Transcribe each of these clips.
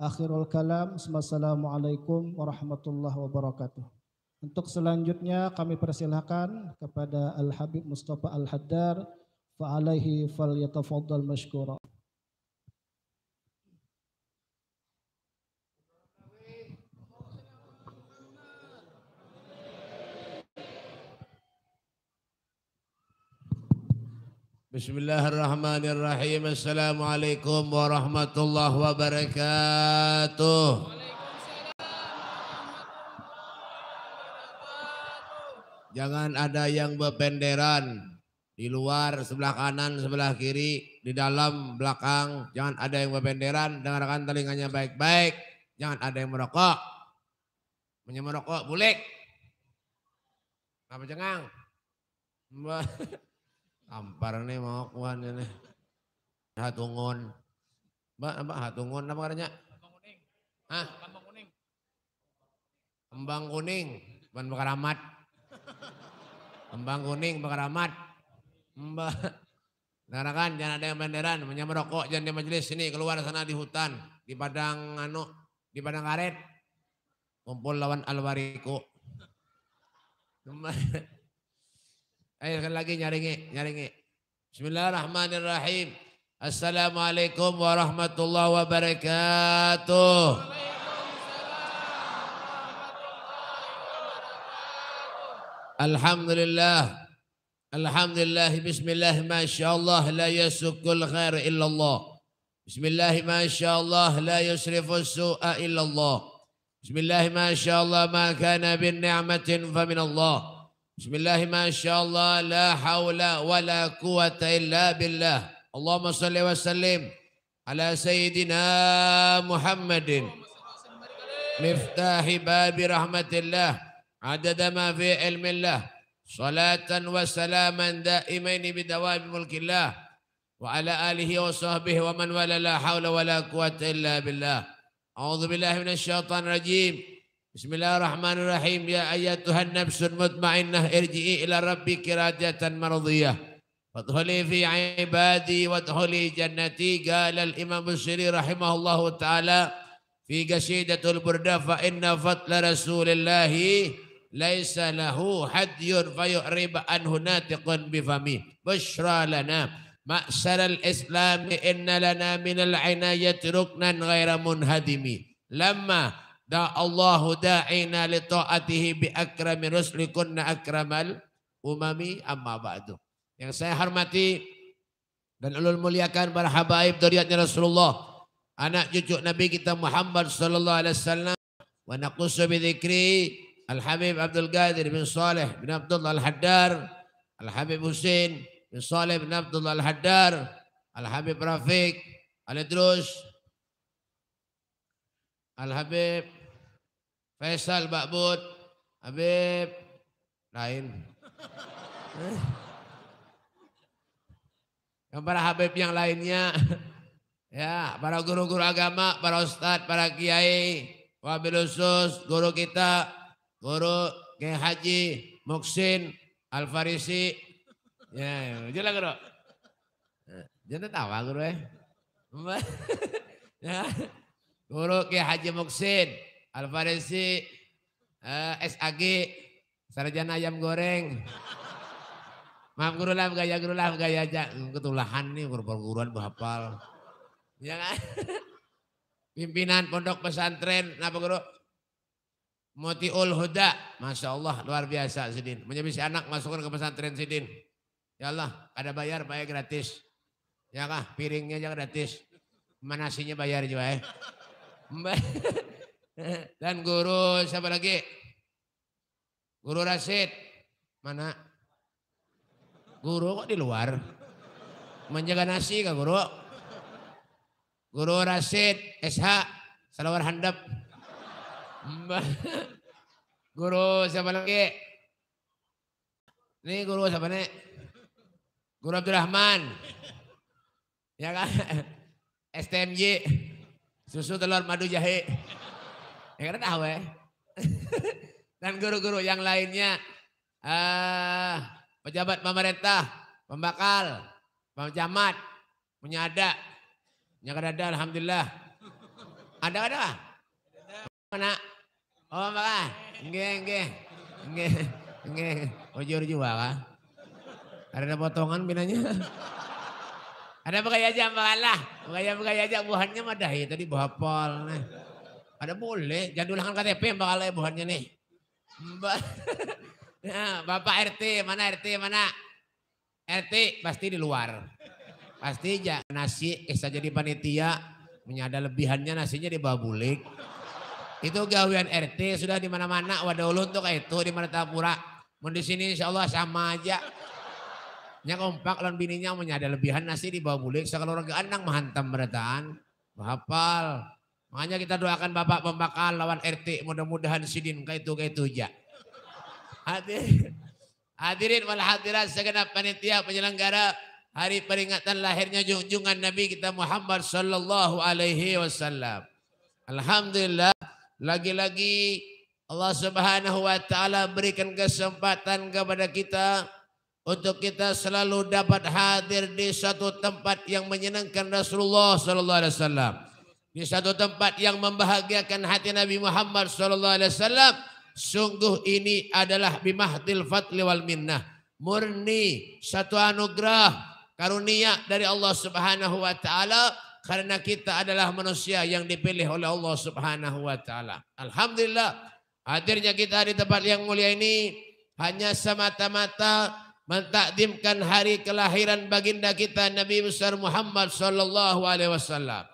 Akhirul kalam, wassalamualaikum warahmatullahi wabarakatuh. Untuk selanjutnya kami persilahkan kepada Al-Habib Mustafa Al Haddar, fa'alaihi fal yatafaddal mashkura. Bismillahirrahmanirrahim. Assalamualaikum warahmatullahi wabarakatuh. Jangan ada yang bependeran di luar, sebelah kanan, sebelah kiri, di dalam, belakang. Jangan ada yang bependeran. Dengarkan telinganya baik-baik. Jangan ada yang merokok. Merokok bulik. Apa cengang? Ampar nih mau kuan ini. Hatungun. Mbak, apa Hatungun apa katanya? Kembang kuning. Hah? Kembang kuning. Kembang kuning, bukan bekaramat. Kembang kuning bekaramat. Mbak. Dengarkan, jangan ada yang benderan, merokok jangan di majelis sini, keluar sana di hutan, di padang anu, di padang karet. Kumpul lawan alwariku. Ayo sekali lagi nyaringi. Bismillahirrahmanirrahim. Assalamualaikum warahmatullahi wabarakatuh. Alhamdulillah. Alhamdulillah. Bismillah. Masya Allah. La yasukul khair illallah. Bismillah. Masya Allah. La yusrifu su'a illallah. Bismillah. Masya Allah. Ma kana bin ni'matin faminallah. Bismillahirrahmanirrahim. Masyaallah la haula wala quwata illa billah. Allahumma shalli wa sallim ala sayyidina Muhammadin. Miftahi babi rahmatillah, adada ma fi ilmillah, salatan wa salaman daimain bidawami mulkillah wa ala alihi wa sahbihi wa man wala la haula wala quwata illa billah. A'udzu billahi minasy syaithanir rajim. Bismillahirrahmanirrahim. Ya ayyatuhan nafsun mutmainnah irji'i ila rabbiki radiyatan mardiyah. Fadkhuli fi ibadi wadkhuli jannati. Qala al-Imam Busiri rahimahullahu ta'ala fi qasidatul burda, fa inna fadla rasulillahi laisa lahu hadyun fayu'rib anhu natiqun bifami. Bushra lana ma'sar al-islam, inna lana minal inayati ruknan ghaira munhadimi. Lamma da Allahu da'ina li ta'atihi bi akrami rusli kunna akramal umami amma ba'du. Yang saya hormati dan ulul muliakan para habaib dzurriyyatnya Rasulullah, anak cucu Nabi kita Muhammad sallallahu alaihi wasallam. Wa naqussu bi dzikri Al-Habib Abdul Qadir bin Saleh bin Abdullah Al Haddar, Al-Habib Hussein bin Saleh bin Abdullah Al Haddar, Al-Habib Rafiq, Al-Idrus, Al-Habib Faisal Bakbut, Habib lain. Yang para Habib yang lainnya, ya para guru-guru agama, para ustadz, para kiai, wabil khusus guru kita, Guru Kyai Haji Muksin Alfarisi. Ya, jelas guru. Jangan tawa guru ya. Ya. Guru Kyai Haji Muksin Alfarisi, SAG, sarjana ayam goreng. Maaf guru lah, gaya aja. Ketulahan nih, perguruan bahapal. Ya kan? Pimpinan pondok pesantren, apa guru? Motiul Huda, Masya Allah, luar biasa Sidin. Menyebisi anak masukkan ke pesantren Sidin. Ya Allah, ada bayar gratis. Ya kah, piringnya aja gratis. Manasinya bayar juga ya. Dan guru siapa lagi? Guru Rashid. Mana? Guru kok di luar? Menjaga nasi kah guru? Guru Rashid SH Salawar Handap. Guru siapa lagi? Ini guru siapa nih? Guru Abdurrahman. Ya kan? STMJ. Susu telur madu jahe. Ya karena tahu ya. Dan guru-guru yang lainnya, pejabat pemerintah, pembakal, pencamat, punya ada, alhamdulillah. Ada. Kena. Oh, makan. Nggih. Ujur juga kah? Ada potongan pinanya. Ada pakai aja makan lah. Pakai aja buahnya madahi tadi bahapal. Nah. Ada boleh jadulkan KTP bakal buahnya nih. Nah, Bapak RT mana? RT pasti di luar. Pasti aja nasi jadi panitia menyada lebihannya nasinya dibabulik. Itu gawean RT sudah di mana-mana wadahulun tuh kayak itu di Martapura. Mun di sini insyaallah sama aja. Nya kompak lawan bininya menyada lebihan nasi dibabulik sakaloragaan nang mahantam berataan hafal. Makanya kita doakan Bapak pembakal lawan RT mudah-mudahan sidin kayak itu aja. Hadirin wal hadirat segenap panitia penyelenggara hari peringatan lahirnya junjungan Nabi kita Muhammad sallallahu alaihi wasallam. Alhamdulillah lagi-lagi Allah Subhanahu wa taala berikan kesempatan kepada kita untuk kita selalu dapat hadir di satu tempat yang menyenangkan Rasulullah sallallahu alaihi wasallam. Di satu tempat yang membahagiakan hati Nabi Muhammad sallallahu alaihi wasallam. Sungguh ini adalah bimahdil fadli wal minnah. Murni satu anugerah karunia dari Allah Subhanahu wa taala karena kita adalah manusia yang dipilih oleh Allah Subhanahu wa taala. Alhamdulillah hadirnya kita di tempat yang mulia ini hanya semata-mata mentakdimkan hari kelahiran baginda kita Nabi besar Muhammad sallallahu alaihi wasallam.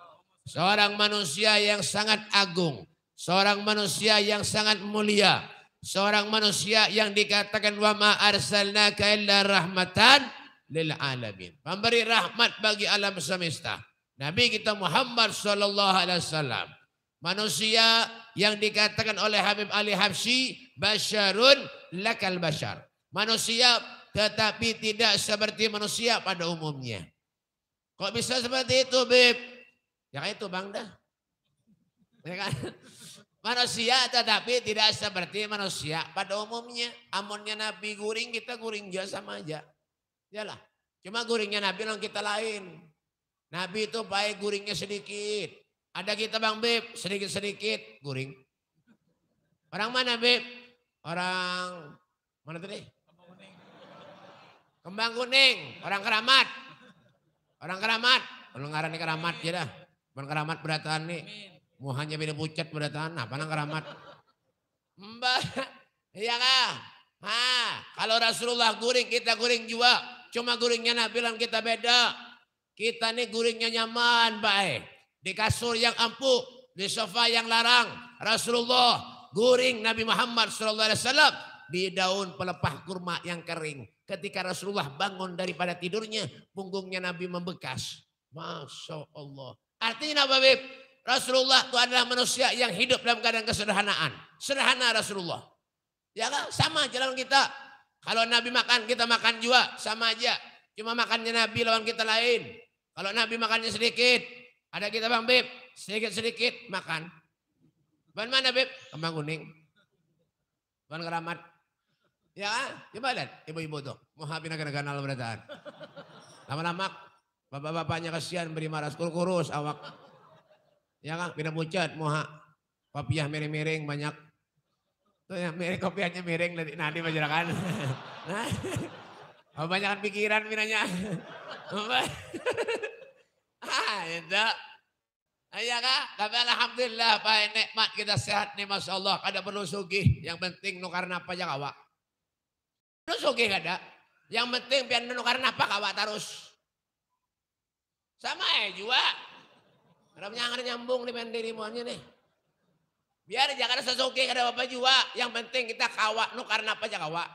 Seorang manusia yang sangat agung, seorang manusia yang sangat mulia, seorang manusia yang dikatakan wa ma arsalnaka illa rahmatan lil alamin, pemberi rahmat bagi alam semesta. Nabi kita Muhammad sallallahu alaihi wasallam, manusia yang dikatakan oleh Habib Ali Hafsi basyarun lakal basyar, manusia tetapi tidak seperti manusia pada umumnya. Kok bisa seperti itu, Bib? Ya kayak itu Bang dah. Ya kan? Manusia tetapi tidak seperti manusia pada umumnya. Amunnya Nabi guring, kita guring juga sama aja. Yalah, cuma guringnya Nabi orang kita lain. Nabi itu baik guringnya sedikit. Ada kita Bang Beb, sedikit-sedikit guring. Orang mana Beb? Orang mana tadi? Kembang kuning. Orang keramat. Kalau ngarani keramat ya dah. Bukan keramat berataan nih. Muhanya beda pucat berataan. Apa nang keramat? Mbak, iya kah? Kalau Rasulullah guring, kita guring juga. Cuma guringnya Nabi bilang kita beda. Kita nih guringnya nyaman, baik. Di kasur yang empuk, di sofa yang larang. Rasulullah guring Nabi Muhammad SAW di daun pelepah kurma yang kering. Ketika Rasulullah bangun daripada tidurnya, punggungnya Nabi membekas. Masya Allah. Artinya apa, Bib? Rasulullah itu adalah manusia yang hidup dalam keadaan kesederhanaan. Sederhana Rasulullah. Ya kan? Sama jalan kita. Kalau Nabi makan, kita makan juga. Sama aja. Cuma makannya Nabi lawan kita lain. Kalau Nabi makannya sedikit. Ada kita Bang Beb. Sedikit-sedikit makan. Bukan mana Beb? Kembang kuning. Bukan keramat. Ya kan? Coba lihat ibu-ibu tuh. Muhabin akan berataan. Lama-lama bapak-bapaknya kasihan beri maras kurus awak. Ya kan? Pindah pucat moha. Papiah miring-miring banyak. Tuh yang miring, kopiannya miring, nanti masyarakat. Nah, kebanyakan pikiran minanya. Itu. Iya kak, tapi alhamdulillah Pak nikmat kita sehat nih Masya Allah. Kada perlu sugih, yang penting nukar napa aja kawak. Perlu sugih kada, yang penting biar nukar napa kawak terus. Sama juga. Karena nyangar nyambung nih pendiri muanya nih. Biar jangan sesuke kada apa jua, yang penting kita kawak nu karena apa aja kawak.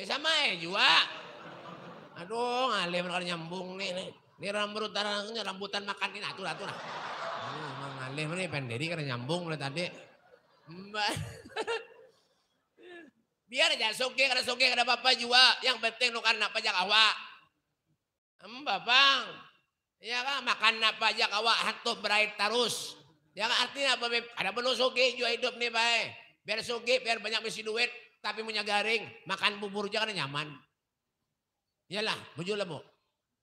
Sama jua. Aduh, ngalim kada nyambung nih. Ini rambutan makan ini atuh nah. Ngalim nih pendiri kada nyambung mulai tadi. Biar jangan suke kada apa jua, yang penting nu karena apa aja kawak. Bang. Ya kan makan apa aja kawak hantu berait terus. Ya artinya apa, Beb? Ada perlu sugih juga hidup nih, baik. Biar sugih, biar banyak misi duit, tapi punya garing. Makan bubur aja kan nyaman. Iyalah, bujur lemu.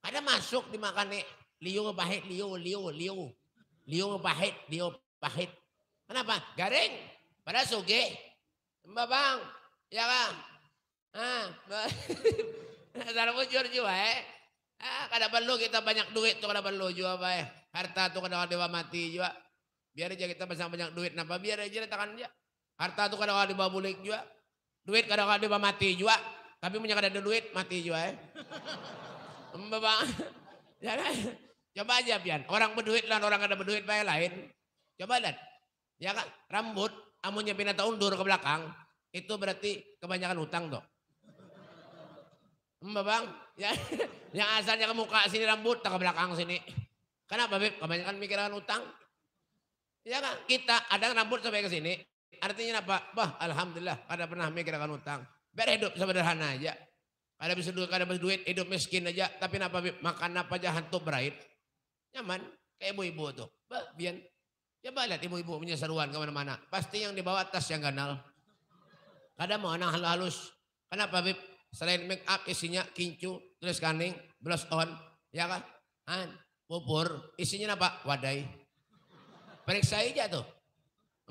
Ada masuk dimakan nih. Liu, pahit, liu. liu pahit. Kenapa? Garing. Pada sugih. Mbak Bang, ya Bang. Ah, salah bujur juga ya. Ah, kada perlu kita banyak duit tuh kada perlu juga bae. Harta tuh kada dewa mati juga. Biar aja kita pasang banyak duit napa biar aja letakkan aja. Harta tuh kada dewa bulik juga. Duit kada dewa mati juga. Tapi punya kada ada duit mati juga ya. Mbak Bang. Ya kan? Coba aja pian, orang berduit lawan orang kada berduit bae lain. Coba lihat. Ya kan? Rambut amunnya pinata undur ke belakang, itu berarti kebanyakan hutang tuh. Mbak Bang, ya, yang asalnya ke muka sini rambut, tak ke belakang sini. Kenapa, Beb? Kebanyakan mikiran utang. Ya kan? Kita ada rambut sampai ke sini. Artinya apa? Bah, alhamdulillah, kada pernah mikiran utang. Biar hidup sederhana aja. Kada bisa duit, hidup miskin aja. Tapi kenapa, Beb? Makan apa aja hantu berait. Nyaman, kayak ibu-ibu tuh. Bah, Bian. Coba lihat ibu-ibu punya seruan kemana-mana. Pasti yang dibawa tas yang ganal. Kadang mau anak halus. Kenapa, Beb? Selain make up isinya kincu, tulis kaning, blush on, ya kan? An, pupur, isinya apa? Wadai. Periksa aja tuh.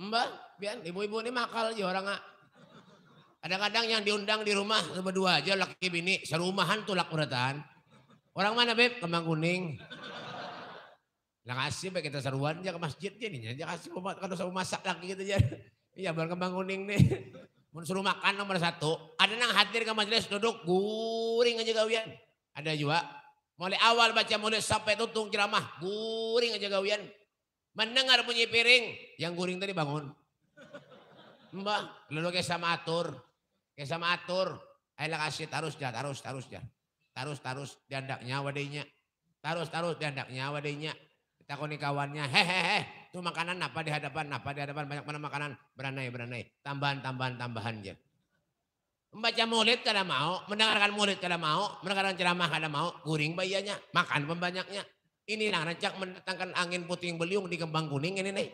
Mbak, biar ibu-ibu ini makal aja orang nggak. Kadang-kadang yang diundang di rumah berdua aja laki bini, serumahan tuh laku rataan. Orang mana, Beb? Kembang Kuning. Lah kasih baik kita seruan aja ke masjid jadinya. Dia kasih kalau suruh masak lagi gitu aja. Iya, baru Kembang Kuning nih. Mun suruh makan nomor 1, ada nang hadir ke majelis duduk guring aja gawian. Ada juga mulai awal baca mulai sampai tutung ceramah guring aja gawian. Mendengar bunyi piring yang guring tadi bangun. Mbak, lalu kayak sama atur. Ayolah kasih tarus di handaknya wadainya. Tarus di handaknya wadainya. Kita koni kawannya. Hehehe. Itu makanan apa di hadapan banyak mana makanan beranai tambahan aja. Membaca maulid kada mau, mendengarkan maulid kada mau, mendengarkan ceramah kada mau, guring bayanya, makan pembanyaknya. Ini nang rancak mendatangkan angin puting beliung di Kembang Kuning ini nih.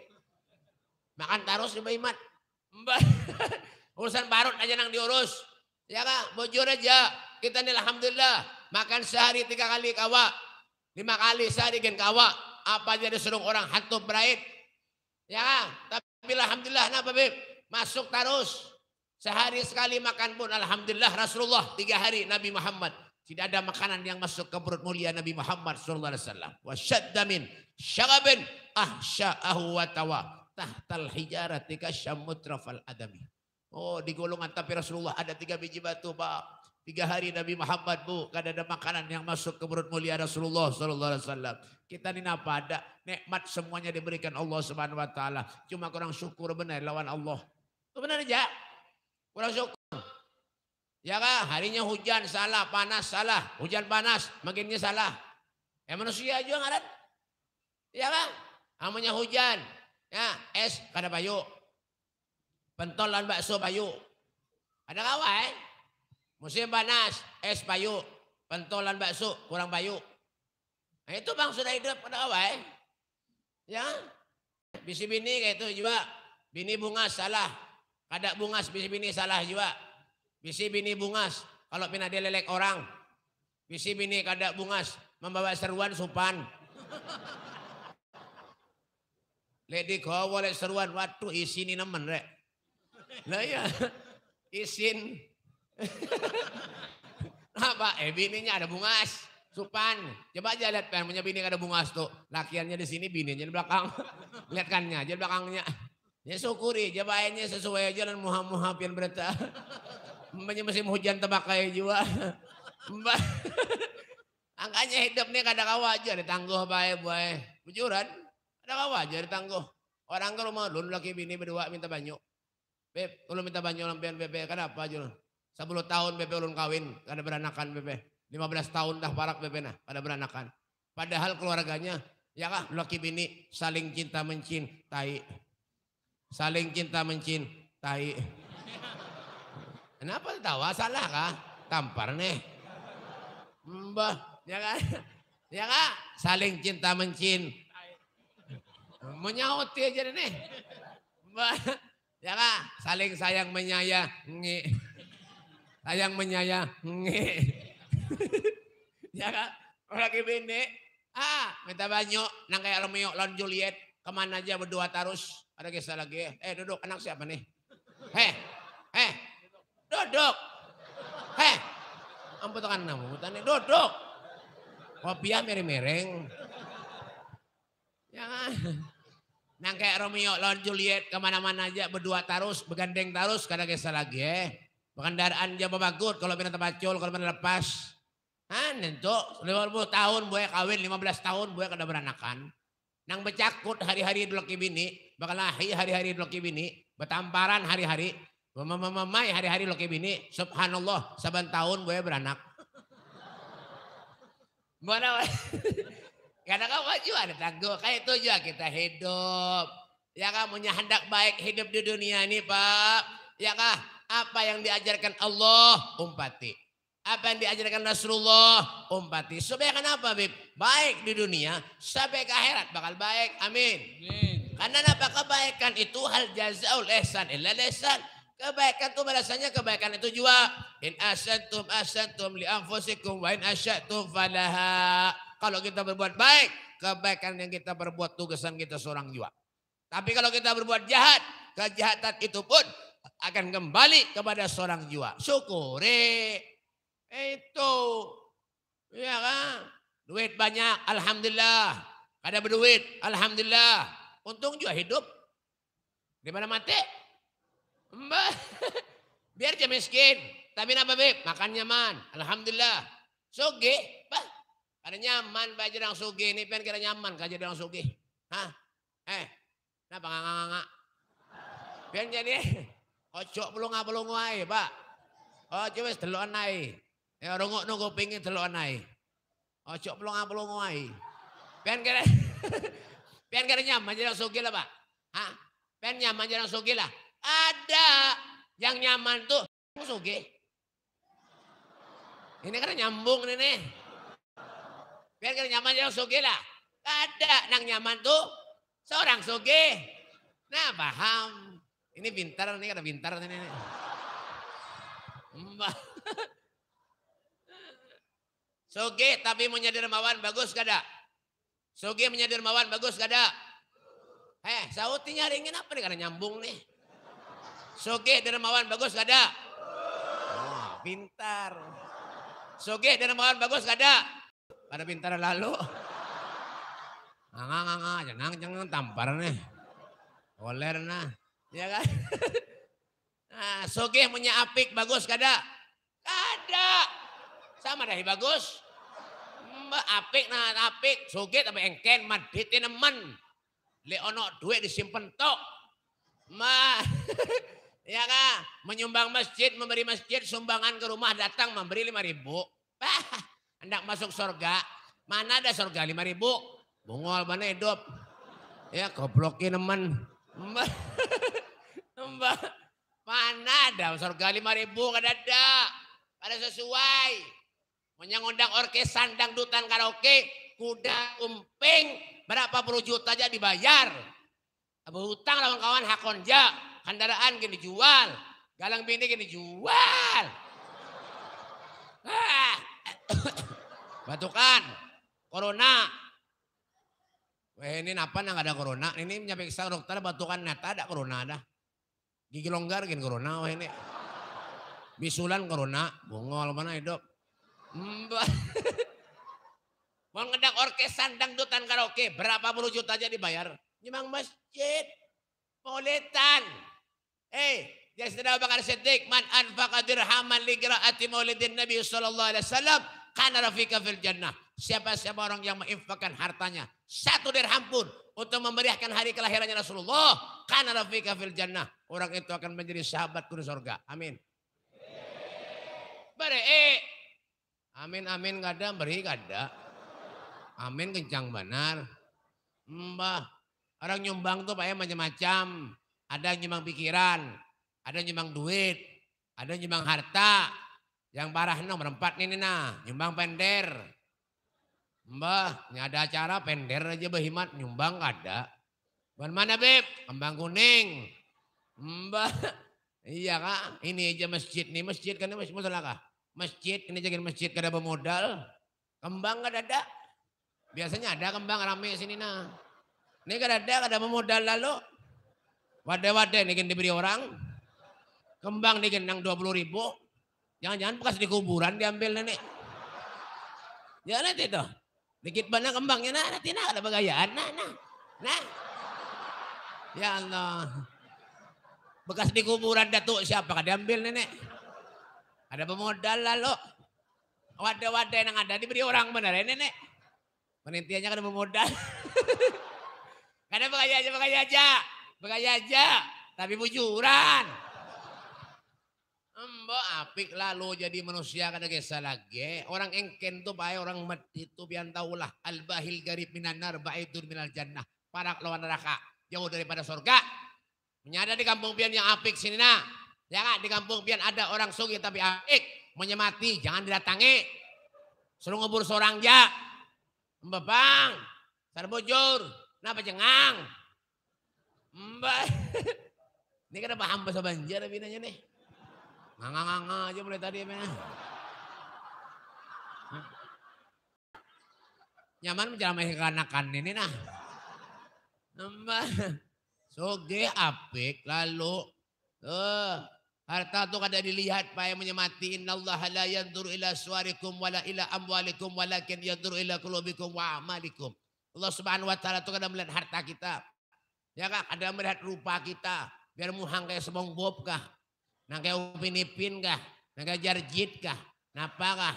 Makan tarus di Baimat. Urusan barut aja nang diurus. Ya kak, bujur aja. Kita nih alhamdulillah makan sehari 3 kali kawa, 5 kali sehari gen kawa. Apa aja disuruh orang hantu berait. Ya, tapi alhamdulillah napa Beb? Masuk tarus. Sehari sekali makan pun alhamdulillah Rasulullah 3 hari Nabi Muhammad. Tidak ada makanan yang masuk ke perut mulia Nabi Muhammad sallallahu alaihi wasallam. Wa syaddamin syagabin ahsya'ahu wa tawa tahtal hijarati kasyamutrafal adami. Oh, di golongan tapi Rasulullah ada 3 biji batu, Pak. 3 hari Nabi Muhammad bu, kada ada makanan yang masuk ke perut mulia Rasulullah sallallahu alaihi wasallam. Kita ini apa ada? Nikmat semuanya diberikan Allah Subhanahu wa taala. Cuma kurang syukur benar lawan Allah. Itu benar aja. Kurang syukur. Ya kah? Harinya hujan salah, panas salah, hujan panas, makinnya salah. Ya manusia juga ngaran. Ya kah? Namanya hujan. Ya, es kada payu. Pentol lan bakso payu. Ada kawan? Musim panas, es payu, pentolan bakso kurang payu. Nah itu bang sudah hidup pada awal. Ya, bisi bini kayak itu juga. Bini bungas salah, kada bungas bisi bini salah juga. Bisi bini bungas, kalau pindah dia lelek orang. Bisi bini kada bungas, membawa seruan sopan. Lady kau boleh seruan, waduh isin ini nemen rek. Nah ya, isin. Apa? Bininya ada bungas, supan. Coba aja lihat pengennya bini ada bungas tuh. Lakiannya di sini, bininya di belakang. Lihatkannya aja belakangnya. Ya syukuri, jabainnya sesuai aja dan muha-muha pian berita. Mbaknya musim hujan tebakai juga. Mbak. Angkanya hidup nih kada kawa aja ditangguh bae-bae. Bujuran, kada kawa aja ditangguh. Orang ke rumah lu laki bini berdua minta banyu. Beb, lu minta banyu lampian bebe kenapa aja lu? 10 tahun bebe ulun kawin, kada beranakan bebe. 15 tahun dah parak bebe nah, kada beranakan. Padahal keluarganya, ya kah, laki bini saling cinta mencin, tai. Kenapa tawa salah kah? Tampar nih. Mbah, ya kan? Ya kah? Saling cinta mencin. Menyauti aja nih. Mbah, ya kah? Saling sayang menyayangi. Sayang menyayangi. Ya kan? Laki bini. Ah, minta banyu. Nang kayak Romeo lawan Juliet. Kemana aja berdua terus? Ada kisah lagi ya? Duduk, anak siapa nih? Duduk. Ampun tekan namu, tanya duduk. Kopiah mereng-mereng. Jangan. Nang kayak Romeo lawan Juliet kemana-mana aja berdua terus, begandeng terus, kada kisah lagi ya. Pengendaraan aja babagut, kalau benar tebacul, kalau benar lepas. Nentu 50 tahun buaya kawin, 15 tahun buaya kada beranakan. Nang becakut hari-hari dulaki bini, bakal lahi hari-hari dulaki bini, betamparan hari-hari. Memamai hari-hari lo kayak bini, subhanallah, saban tahun gue beranak. Mana? Karena kamu juga ada tangguh, kayak itu juga kita hidup. Ya kan, punya hendak baik hidup di dunia ini, Pak. Ya kan, apa yang diajarkan Allah, umpati. Apa yang diajarkan Rasulullah, umpati. Supaya kenapa, Bib? Baik di dunia, sampai ke akhirat bakal baik, amin. Karena apa kebaikan itu hal jazaul ihsan illa ihsan. Kebaikan itu balasannya kebaikan itu juga. In ahsantum ahsantum li anfusikum wa in asyatum falaha. Kalau kita berbuat baik, kebaikan yang kita berbuat tugasan kita seorang juga. Tapi kalau kita berbuat jahat, kejahatan itu pun akan kembali kepada seorang jiwa. Syukuri. Itu. Ya kan? Duit banyak, alhamdulillah. Ada berduit, alhamdulillah. Untung juga hidup. Daripada mati. Mbak, biar dia miskin, tapi napa Beb? Makan nyaman, alhamdulillah. Sugi, Pak. Kada nyaman, Pak Jerang Sugi. Ini pengen kira nyaman, kaji Jerang Sugi. Hah? Napa nganga-nganga? Pengen jadi, ojo pelung wae, Pak. Ojo wis delokan ae. Ya rungokno kupinge delokan ae. Ojo pelung wae. Pengen kira nyaman Jerang Sugi lah, Pak. Hah? Pengen nyaman Jerang Sugi lah. Ada yang nyaman tuh suge. Ini kan nyambung nih. Biar kan nyaman yang suge lah. Ada nang nyaman tuh seorang suge. Nah paham. Ini pintar nih, karena pintar nih. Mbak. Suge tapi menjadi dermawan bagus kada? Suge menjadi dermawan bagus kada? Sautinya ringin apa nih karena nyambung nih. Sugih dermawan bagus gak ada? Pintar. Sugih dermawan bagus gak ada? Pada pintar lalu. Jangan tampar nih. Oler nah. Ya kan? Nah, sugih punya apik bagus gak ada? Ada. Sama dahi bagus. Apik nah apik. Sugih tapi engken madhiti nemen. Leono duit disimpen tok. Ya kan, menyumbang masjid, memberi masjid, sumbangan ke rumah datang memberi 5.000. Hendak masuk surga, mana ada surga 5.000? Bungol mana hidup? Ya goblokin teman. Mbak, mana ada surga 5.000? Kada ada, kada sesuai. Menyangundang orkes sandang dutan karaoke, kuda umping berapa puluh juta aja dibayar. Berhutang lawan kawan hakonja. Kendaraan gini jual, galang bini gini jual. Batukan, corona. Ini apa nang ada corona? Ini nyampe ke dokter batukan nyata ada corona dah. Gigi longgar gini corona. Ini bisulan corona, bongol mana hidup. Mau ngedak orkes sandang dutan karaoke, berapa puluh juta aja dibayar. Nyumbang masjid, maulitan. Jasdana Bakar Siddiq man anfaqa dirhaman li qiraati maulidin Nabi sallallahu alaihi wasallam kana rafiqa fil jannah. Siapa orang yang menginfakkan hartanya satu dirham pun untuk memeriahkan hari kelahirannya Rasulullah, kana rafiqa fil jannah. Orang itu akan menjadi sahabatku di surga. Amin. Beri. Amin amin kada beri kada. Amin kencang benar. Mbah, orang nyumbang tuh Pak macam-macam. Ada yang nyumbang pikiran, ada yang nyumbang duit, ada yang nyumbang harta. Yang parah nang berempat ini nah, nyumbang pender. Mbah, nggak ada acara pender aja berhemat, nyumbang nggak ada. Bukan mana Beb? Kembang Kuning. Mbah, iya Kak, ini aja masjid nih, masjid kan ini masjid musolakah? Masjid, ini jagain masjid kada bermodal. Kembang nggak ada. Biasanya ada kembang rame sini nah. Ini kada memodal lalu. Wadah-wadah ini diberi orang. Kembang ini nang 20.000. Jangan-jangan bekas di kuburan diambil nenek. Ya nanti tuh. Dikit banyak kembangnya nanti nah ada bagayaan nah. Ya Allah. Bekas di kuburan datuk siapa kada diambil nenek. Ada pemodal lalu. Wadah-wadah yang ada diberi orang benar ya nenek. Penitiannya kada pemodal. Kada bagaya aja. Tapi bujuran. Mbok apik lalu jadi manusia kada kisah lagi. Orang engken tu baik, orang mati tu biar tahulah. Al-bahil garib minan nar ba'idun minal jannah. Parak lawan neraka, jauh daripada surga. Menyada di kampung pian yang apik sini nah. Jangan di kampung pian ada orang sugih tapi apik, menyemati jangan didatangi. Suruh ngebur seorang ja. Mbak Bang, saya bujur. Napa jengang? Mbak. Ini kada paham bahasa Banjar tapi nanya nih. Nganga-nganga aja mulai tadi. Nyaman menceramahi kanakan ini nah. Mbak. Soge apik lalu. Harta tu kada dilihat payah menyemati. Innallaha la yanzuru ila suwarikum wala ila amwalikum walakin yanzuru ila qulubikum wa amalikum. Allah Subhanahu wa taala tu kada melihat harta kita. Ya kah, kada melihat rupa kita. Biar muhang kayak semong bob kah? Nang kayak Upin Ipin kah? Nang kayak Jarjit kah? Napa kah?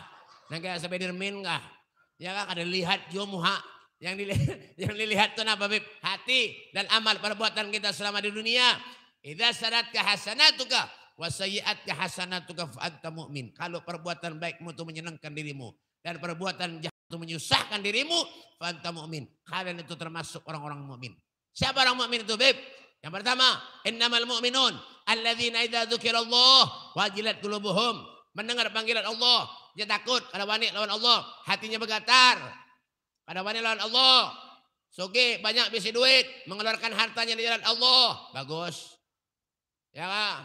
Nang kayak Spiderman kah? Ya kah, kada lihat jo muha. Yang dilihat tu napa Bib? Hati dan amal perbuatan kita selama di dunia. Idza sanatka hasanatuka wa sayyi'atka hasanatuka fa anta mu'min. Kalau perbuatan baikmu itu menyenangkan dirimu dan perbuatan jahat itu menyusahkan dirimu, fa anta mu'min. Kalian itu termasuk orang-orang mukmin. Siapa orang mukmin itu, Beb? Yang pertama, innamal mu'minun alladzina idza dzukirallah wajilat qulubuhum. Mendengar panggilan Allah, dia takut kada wani lawan Allah, hatinya bergetar. Kada wani lawan Allah. Soge banyak bisi duit, mengeluarkan hartanya di jalan Allah. Bagus. Ya kah?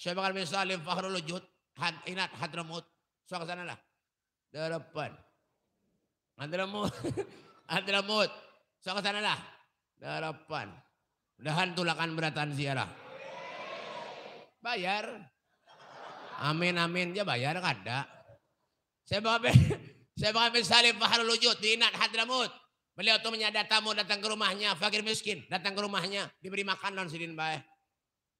Saya bakal misalnya Fakhrul Wujud Inat Hadramut. Soal kesana lah. Derepan Hadramut. Soal kesana lah. Derepan. Mudahan tulakan beratan ziarah. Bayar. Amin ya bayar kada. Saya bakal misalnya Fakhrul Wujud di Inat Hadramut. Beliau itu menyadar tamu datang ke rumahnya. Fakir miskin datang ke rumahnya. Diberi makan dan sidin baik.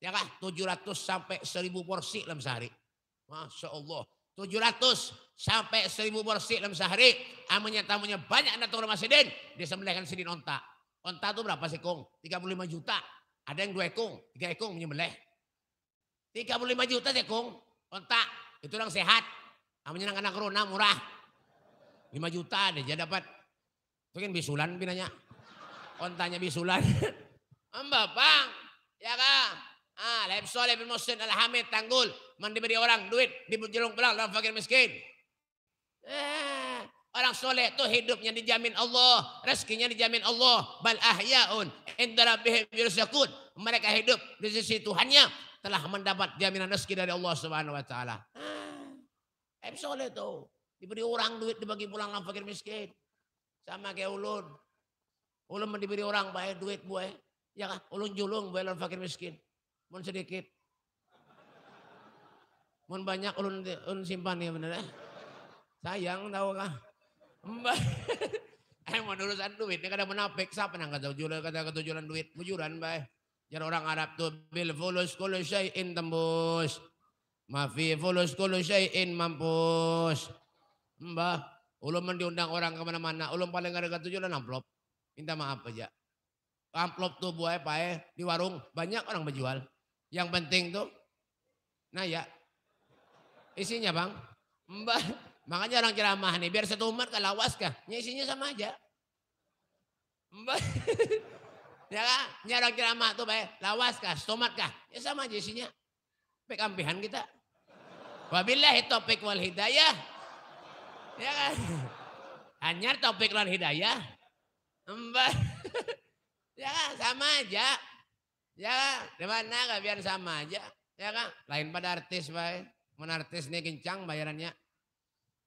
Ya kah? 700 sampai 1000 porsi dalam sehari. Masya Allah. 700 sampai 1000 porsi dalam sehari. Amannya tamunya banyak datang rumah sidin. Dia sembelihkan sidin onta. Onta itu berapa sih kong? 35 juta. Ada yang 2 ekong, 3 ekong menyembelih. 35 juta sih kong. Onta. Itu orang sehat. Amannya anak corona murah. 5 juta dia dapat. Mungkin bisulan pinanya. Ontanya bisulan. Bang. Ya kah? Lahib Soleh bin Muhsin Al-Hamid Tanggul. Mendiberi orang duit dijelung pulang dalam fakir miskin. Orang soleh itu hidupnya dijamin Allah. Rezekinya dijamin Allah. Bal ahya'un inda rabbihim yurzaqun. Mereka hidup di sisi Tuhannya. Telah mendapat jaminan rezeki dari Allah Subhanahu wa taala. Lahib Soleh itu diberi orang duit dibagi pulang dalam fakir miskin. Sama kayak ulun. Ulun mendiberi orang bayar duit buah. Ya kan? Ulun julung bayar dalam fakir miskin. Mun sedikit, mun banyak ulun simpan ya bener ya. Sayang tahu kah? Mbak, mau urusan duit ni kada menapik siapa nang kata ketujuran duit bujuran bae. Jar orang Arab tu bil fulus kullu syai'in tembus. Ma fi fulus kullu syai'in mampus. Mbak, ulun diundang orang ke mana-mana, ulun paling kada ketujuran amplop. Minta maaf aja. Amplop tu buah pae di warung banyak orang berjual. Yang penting tuh, nah ya, isinya bang, mbak, makanya orang ceramah nih, biar satu umat kalau lawas kah, isinya sama aja, mbak, ya kan, ini orang ceramah tuh baik, lawas kah, stomat kah, ya sama aja isinya, pek ampihan kita, wabillahi topik wal hidayah, ya kan, hanya topik wal hidayah, mbak, ya kan, sama aja. Ya, di mana gak biar sama aja, ya kan? Lain pada artis, baik. Mana artis nih kencang bayarannya,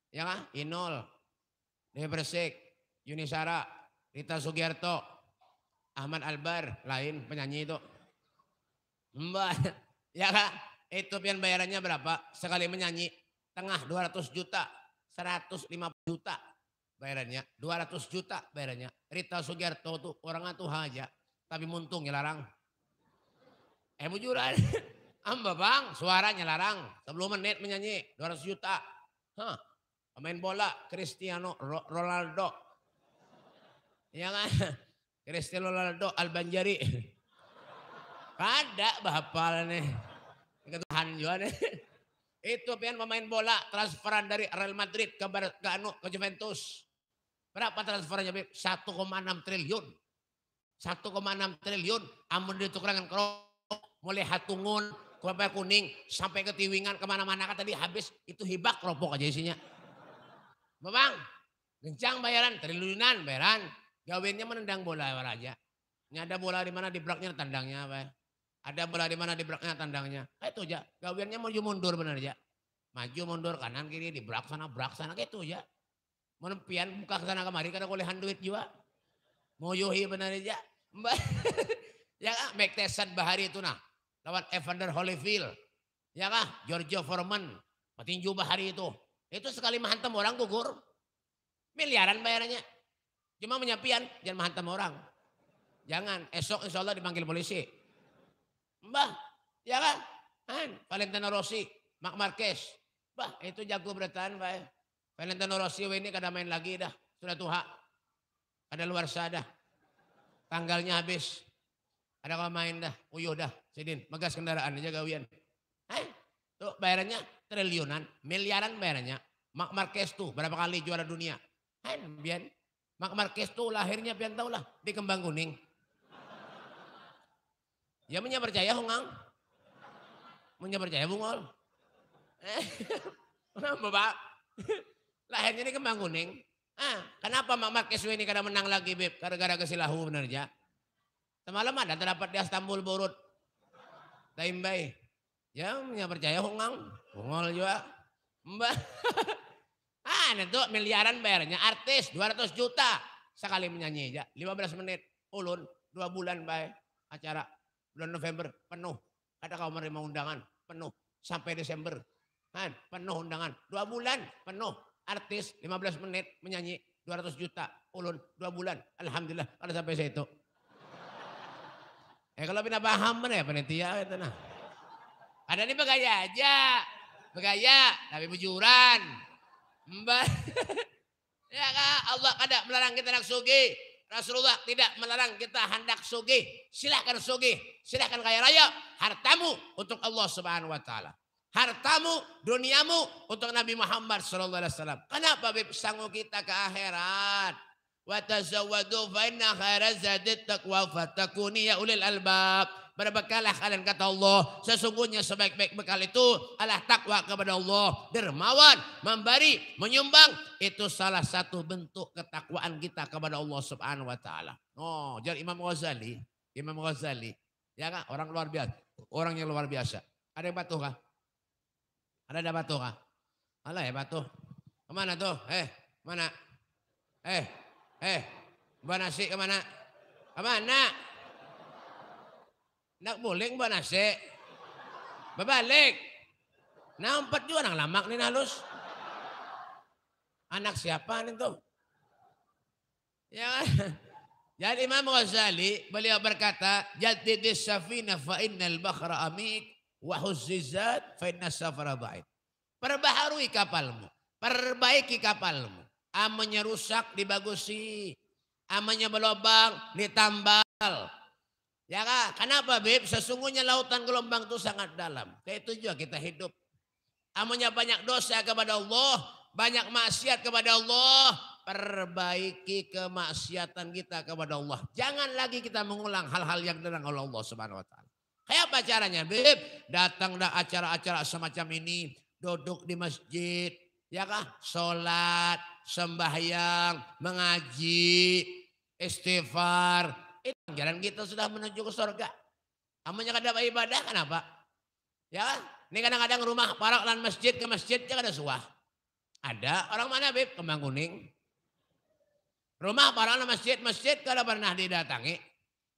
ya kan? Inul, Dewi Persik, Yuni Sara, Rita Sugiarto, Ahmad Albar, lain penyanyi itu. Mbak, ya Kak, itu pian bayarannya berapa? Sekali menyanyi, tengah 200 juta, 150 juta bayarannya, 200 juta bayarannya. Rita Sugiarto tuh orangnya tuh aja, tapi muntung nyelarang. Bujuran, amba bang, suaranya larang, 10 menit menyanyi, 200 juta. Hah, pemain bola, Cristiano Ronaldo. Ya kan? Cristiano Ronaldo Al-Banjari. Kada bahapal nih. Tuhan juga nih. Itu pian pemain bola transferan dari Real Madrid ke Juventus. Berapa transferannya? 1,6 triliun. 1,6 triliun. Amun ditukerangan kerok. Mulai Hatungun, Kembang Kuning, sampai ke Tiwingan kemana-mana. Tadi habis itu hibah keropok aja isinya. Bang, gencang bayaran, triliunan bayaran. Gawinnya menendang bola aja. Ini ada bola di mana dibraknya tandangnya apa? Ada bola di mana dibraknya tandangnya. Itu aja. Gawinnya maju mundur benar aja. Maju mundur kanan kiri dibrak sana brak sana gitu aja. Menempian buka sana kemari karena kolehan duit juga. Moyohi benar aja. Mbak. Ya kan? Mektesan Bahari itu nah. Lawan Evander Holyfield. Ya kan? George Foreman. Petinju Bahari itu. Itu sekali menghantam orang gugur. Miliaran bayarannya. Cuma menyapian, jangan menghantam orang. Jangan, esok insya Allah dipanggil polisi. Mbah, ya kan? Valentino Rossi, Mark Marquez. Bah, itu jago bertahan, Pak. Valentino Rossi ini kada main lagi dah. Sudah tua. Ada luar sada. Tanggalnya habis. Ada kalau main dah, uyuh dah. Sidin, megas kendaraan aja gawian. Tuh bayarannya triliunan, miliaran bayarannya. Mark Marquez tuh berapa kali juara dunia. Bian. Mark Marquez tuh lahirnya pian tau lah di Kembang Kuning. Ya punya percaya hongang. Punya percaya bungol. Bapak. Lahirnya di Kembang Kuning. Ah, kenapa Mark Marquez ini kada menang lagi beb? Gara-gara kesilahu benar ya. Semalam ada terdapat di Istanbul Borut. Taimbay. Ya punya percaya hongang. Bungol juga. Mbak. Itu miliaran bayarnya artis 200 juta sekali menyanyi aja 15 menit ulun 2 bulan baik acara bulan November penuh ada kau menerima undangan penuh sampai Desember kan penuh undangan 2 bulan penuh artis 15 menit menyanyi 200 juta ulun 2 bulan alhamdulillah kalau sampai situ. Kalau pindah paham mana ya panitia itu nah. Ada nih bergaya aja bergaya tapi bujuran. Mbak, ya Kak, Allah kada melarang kita hendak sugih. Rasulullah tidak melarang kita hendak sugih. Silahkan sugih, silahkan kaya raya. Hartamu untuk Allah Subhanahu Wa Taala. Hartamu, duniamu untuk Nabi Muhammad SAW. Kenapa bib sanggup kita ke akhirat? Watazawwadu fa inna khairaz zadit taqwa fatakuni ya ulil albab. Berbekalah kalian kata Allah, sesungguhnya sebaik-baik bekal itu adalah takwa kepada Allah, dermawan, memberi, menyumbang, itu salah satu bentuk ketakwaan kita kepada Allah Subhanahu Wa Taala. Oh, jadi Imam Ghazali, ya kan orang luar biasa, orang yang luar biasa. Ada yang patuh kah? Ada patuh kah? Alah ya patuh. Kemana tuh? Mana? Mbak Nasi kemana? Kemana? Nak boleh mbak nasi. Berbalik. Nampak juga orang lamak nih halus. Anak siapa nih tuh? Ya kan? Jadi Imam Ghazali beliau berkata, Jadidis safina fa innal bakhra amik wa huzzizat fa inna safara ba'id. Perbaharui kapalmu. Perbaiki kapalmu. Amannya rusak dibagusi. Amannya berlobang ditambal. Ya kak, kenapa beb? Sesungguhnya lautan gelombang itu sangat dalam. Kayak itu juga kita hidup. Amunnya banyak dosa kepada Allah, banyak maksiat kepada Allah. Perbaiki kemaksiatan kita kepada Allah. Jangan lagi kita mengulang hal-hal yang dilarang oleh Allah Subhanahu Wa Taala. Kayak apa caranya beb? Datanglah acara-acara semacam ini, duduk di masjid, ya kak, sholat, sembahyang, mengaji, istighfar. Jalan kita sudah menuju ke surga. Amunnya kada ibadah kenapa? Ya kan? Ini kadang-kadang rumah parak lan masjid ke masjid kada suah. Ada orang mana bib? Kembang Kuning. Rumah parak lan masjid kada pernah didatangi.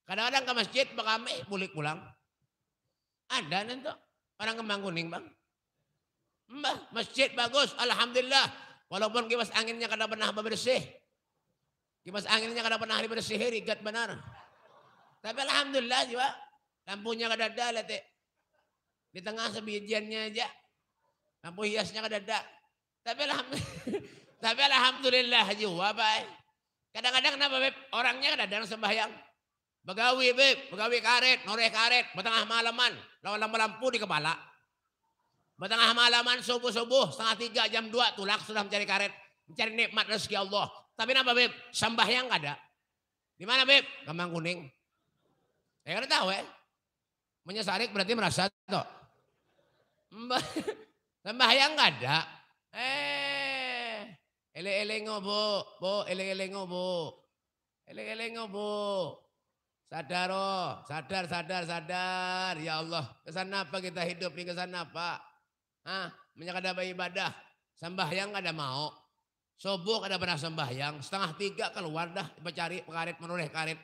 Kadang-kadang ke masjid bakame bulik pulang. Ada nanti orang Kembang Kuning, Bang. Mbah, masjid bagus, alhamdulillah. Walaupun kipas anginnya kada pernah bersih. Kipas anginnya kada pernah dibersih, rigat benar. Tapi alhamdulillah juga lampunya kada ada lete. Di tengah sebijiannya aja. Lampu hiasnya kada ada. Tapi alhamdulillah juga, Pak. Kadang-kadang kenapa, Beb? Orangnya kadang-kadang sembahyang. Begawi, Beb. Begawi karet, noreh karet. Betengah malaman, lawan lampu-lampu di kepala. Betengah malaman subuh-subuh, 2:30 jam 2 tulak sudah mencari karet, mencari nikmat rezeki Allah. Tapi napa Beb? Sembahyang kada. Di mana Beb? Kembang Kuning. Ya kada tahu ya. Menyesarik berarti merasa toh. Sembahyang kada. Eleng-eleng bu, bu, eleng-eleng bu. Eleng-eleng bu. Sadar oh, sadar. Ya Allah, kesana apa kita hidup nih, kesana apa? Ah, menyakada ibadah, sembahyang kada mau. Subuh kada pernah sembahyang, 2:30 keluar dah mencari karet, menoleh karet.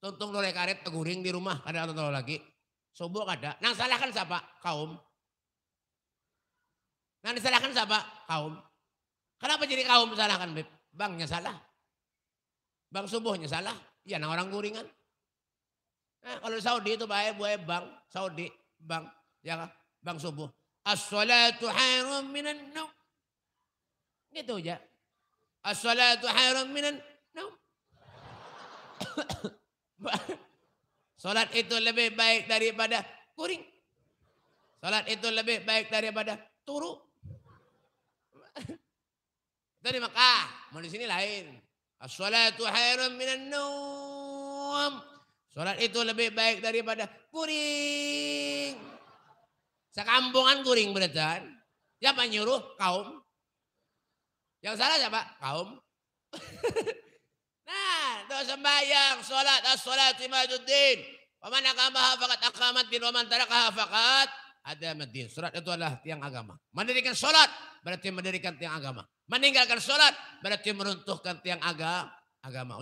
Tuntung noleh karet teguring di rumah, kada tonton lagi. Subuh kada. Nang salahkan siapa? Kaum. Nang disalahkan siapa? Kaum. Kenapa jadi kaum salahkan, Beb? Bangnya salah. Bang subuhnya salah. Ya nang orang guringan. Nah, kalau Saudi itu bae buaya bang, Saudi, bang. Ya bang subuh. As-salatu khairum minan naum. Gitu aja. As-salatu khairum minan naum. Salat itu lebih baik daripada kuring. Salat itu lebih baik daripada turu. Itu di Makkah, mau di sini lain. As-salatu khairum minan naum. Salat itu lebih baik daripada kuring. Sekampungan kuring beredan. Siapa nyuruh? Kaum. Yang salah siapa? Kaum. Nah, itu sembahyang, sholat, as-sholat, imaduddin. Waman akamaha fakat akamat bin waman tarakaha fakat adamaddin. Sholat itu adalah tiang agama. Mendirikan sholat berarti mendirikan tiang agama. Meninggalkan sholat berarti meruntuhkan tiang agama.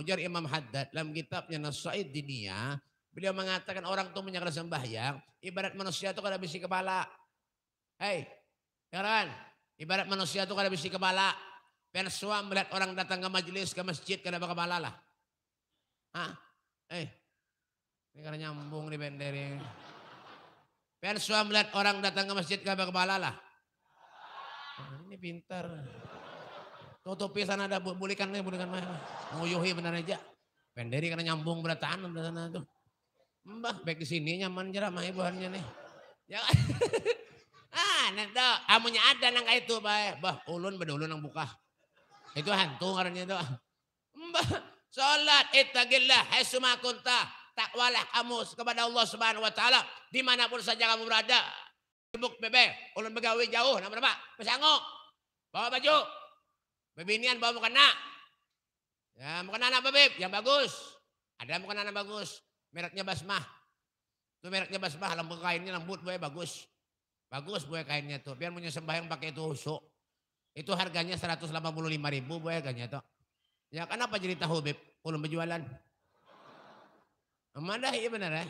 Ujar Imam Haddad dalam kitabnya Nasaihuddiniyah. Beliau mengatakan orang itu menyakala sembahyang, ibarat manusia itu kada bisi kepala. Hei, heran. Ibarat manusia itu kada bisi kepala. Persua melihat orang datang ke majelis, ke masjid, kada berkepala lah. Hah? Ini karena nyambung di benderi. Persua melihat orang datang ke masjid, kada berkepala lah. Nah, ini pintar. Tutupi sana ada bulikan mana. Nguyuhi benar aja. Benderi karena nyambung berataan di sana tuh. Mbah, baik di sini nyaman ceramah ibuannya nih. Ya. Ah, ndak amunnya ada nang itu bae. Bah, ulun bedulun nang buka. Itu hantu ngarannya itu. Mbah, salat ittaqillah haitsuma kunta. Takwalah kamu kepada Allah Subhanahu wa taala dimanapun saja kamu berada. Sibuk bebek, ulun begawe jauh nang berapa? Pesango. Bawa baju. Bebinian bawa mukena. Ya, mukena anak bebek yang bagus. Ada mukena anak bagus. Mereknya basmah. Itu mereknya basmah, lembut kainnya lembut, buaya bagus. Bagus buaya kainnya tuh. Biar punya sembahyang pakai itu husuk. Itu harganya 185.000 buaya harganya tuh. Ya kenapa jadi tahu Beb? Belum berjualan. Amadah iya benar ya.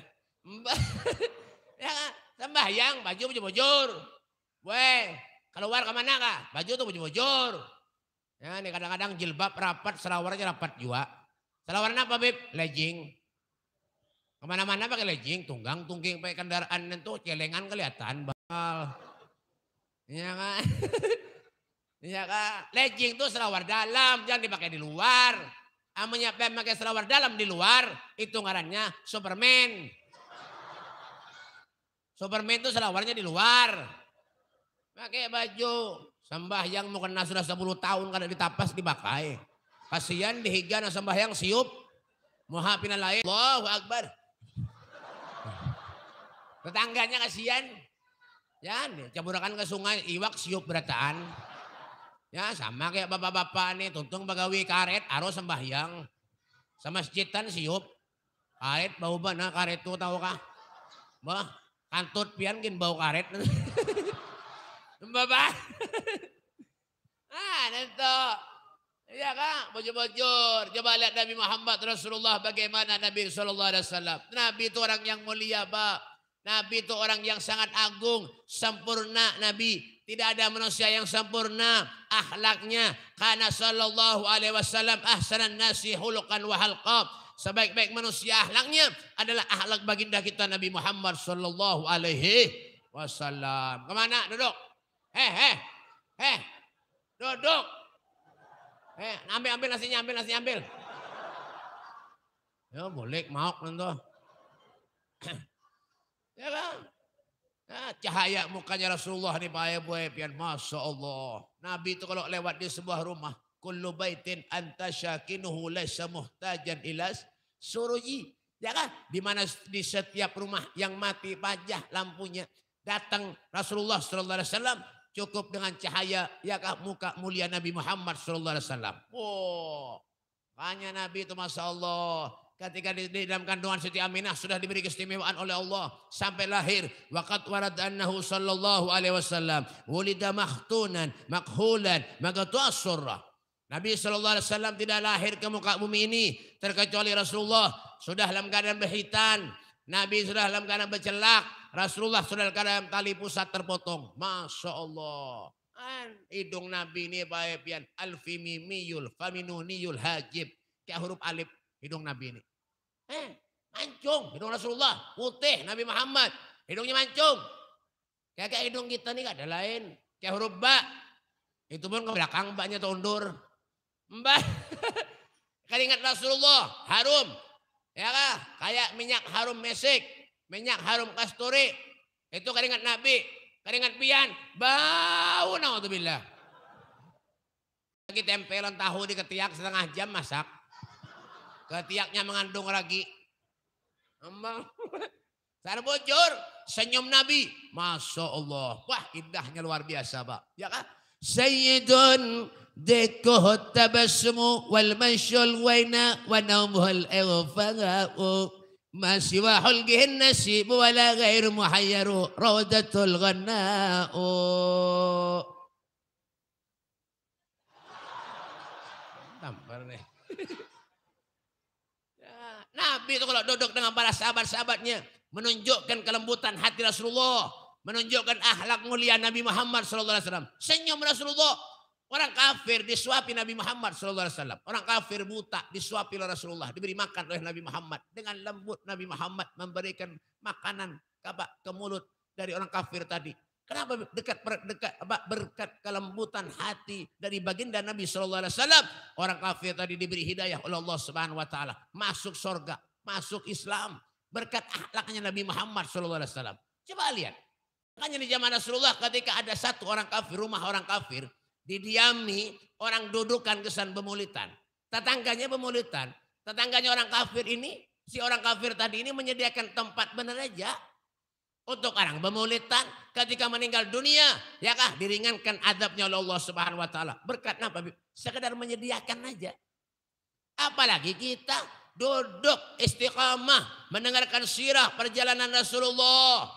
Ya sembahyang baju bujur-bujur. Buaya keluar ke mana kah? Baju tuh bujur-bujur. Ya ini kadang-kadang jilbab rapat, selawarnya rapat juga. Selawarnya apa Beb? Legging. Kemana-mana pakai legging, tunggang-tungging pakai kendaraan itu celengan kelihatan bakal. Iya kan? Iya kan? Legging itu selawar dalam, jangan dipakai di luar. Amunnya pakai selawar dalam di luar, itu ngarannya Superman. Superman itu selawarnya di luar. Pakai baju sembahyang mau kena sudah 10 tahun kada ditapas dipakai. Kasihan dihigana sembahyang siup. Muhafin lain. Allahu Akbar. Tetangganya kasihan. Ya, caburakan ke sungai, iwak siup berataan. Ya, sama kayak bapak-bapak nih, tuntung bagawi karet, aro sembahyang. Sama sejitan siup. Karet bau bana, karet tuh tahu kah? Bah, kantut pian kin bau karet. Bapak. Ah, nanti. Iya kan? Bocor-bocor. Coba lihat Nabi Muhammad Rasulullah bagaimana Nabi Sallallahu Alaihi Wasallam. Nabi itu orang yang mulia, Pak. Nabi itu orang yang sangat agung, sempurna Nabi. Tidak ada manusia yang sempurna akhlaknya. Karena Sallallahu Alaihi Wasallam ahsanan nasi hulukan wa halqab. Sebaik-baik manusia akhlaknya adalah akhlak baginda kita Nabi Muhammad Sallallahu Alaihi Wasallam. Kemana? Duduk. Duduk. Ambil nasinya, ambil. Ya boleh, mau nanti. Ya kan? Nah, cahaya mukanya Rasulullah nih Pak Ibu Epian. Masya Allah. Nabi itu kalau lewat di sebuah rumah. Kullu baitin anta syakinuhu laisa muhtajan ilas suruji. Ya kan? Dimana di setiap rumah yang mati pajah lampunya. Datang Rasulullah SAW cukup dengan cahaya. Ya kan? Muka mulia Nabi Muhammad SAW. Oh, hanya Nabi itu Masya Allah. Ketika di dalam kandungan Siti Aminah sudah diberi keistimewaan oleh Allah sampai lahir. Waqat warad annahu sallallahu alaihi wasallam wulida makhtunan makhulan maqtu'a surrah. Nabi sallallahu alaihi wasallam tidak lahir ke muka bumi ini terkecuali Rasulullah sudah dalam keadaan berhitan, Nabi sudah dalam keadaan bercelak, Rasulullah sudah dalam keadaan tali pusat terpotong. Masya Allah. Hidung Nabi ini Pak Epian alfimimiyul faminuniyul hajib kayak huruf alif hidung Nabi ini. Mancung, hidung Rasulullah, putih Nabi Muhammad, hidungnya mancung. Kayak hidung kita nih gak ada lain. Kayak huruf ba, itu pun ke belakang baknya tundur. Mbak, keringat Rasulullah, harum. Ya kan, kayak minyak harum mesik, minyak harum kasturi. Itu keringat Nabi, keringat pian, bau naudzubillah. Lagi tempelan tahu di ketiak setengah jam masak. Ketiaknya mengandung ragi. Emang saya bocor, senyum Nabi, Masya Allah, wah indahnya luar biasa Pak, ya kan? Sayyidun dekuh tabasmu wal mansyul waina wa naumhul awfa'u masiwa hulgihin nasibu wala ghairu muhayyaru raudatul ghanna'u. Tampar nih. Nabi itu kalau duduk dengan para sahabat-sahabatnya menunjukkan kelembutan hati Rasulullah, menunjukkan akhlak mulia Nabi Muhammad SAW. Senyum Rasulullah, orang kafir disuapi Nabi Muhammad SAW. Orang kafir buta disuapi oleh Rasulullah, diberi makan oleh Nabi Muhammad. Dengan lembut Nabi Muhammad memberikan makanan ke mulut dari orang kafir tadi. Kenapa berkat kelembutan hati dari baginda Nabi Sallallahu Alaihi Wasallam? Orang kafir tadi diberi hidayah oleh Allah Subhanahu Wa Taala, masuk surga, masuk Islam berkat akhlaknya Nabi Muhammad Sallallahu Alaihi Wasallam. Coba lihat, makanya di zaman Rasulullah ketika ada satu orang kafir, rumah orang kafir didiami orang dudukan kesan pemulitan, tetangganya pemulitan, tetangganya orang kafir ini, si orang kafir tadi ini menyediakan tempat bener aja. Untuk orang pemulitan ketika meninggal dunia, ya kah diringankan adabnya oleh Allah Subhanahu Wa Taala. Berkat apa? Sekedar menyediakan aja. Apalagi kita duduk istiqamah mendengarkan sirah perjalanan Rasulullah,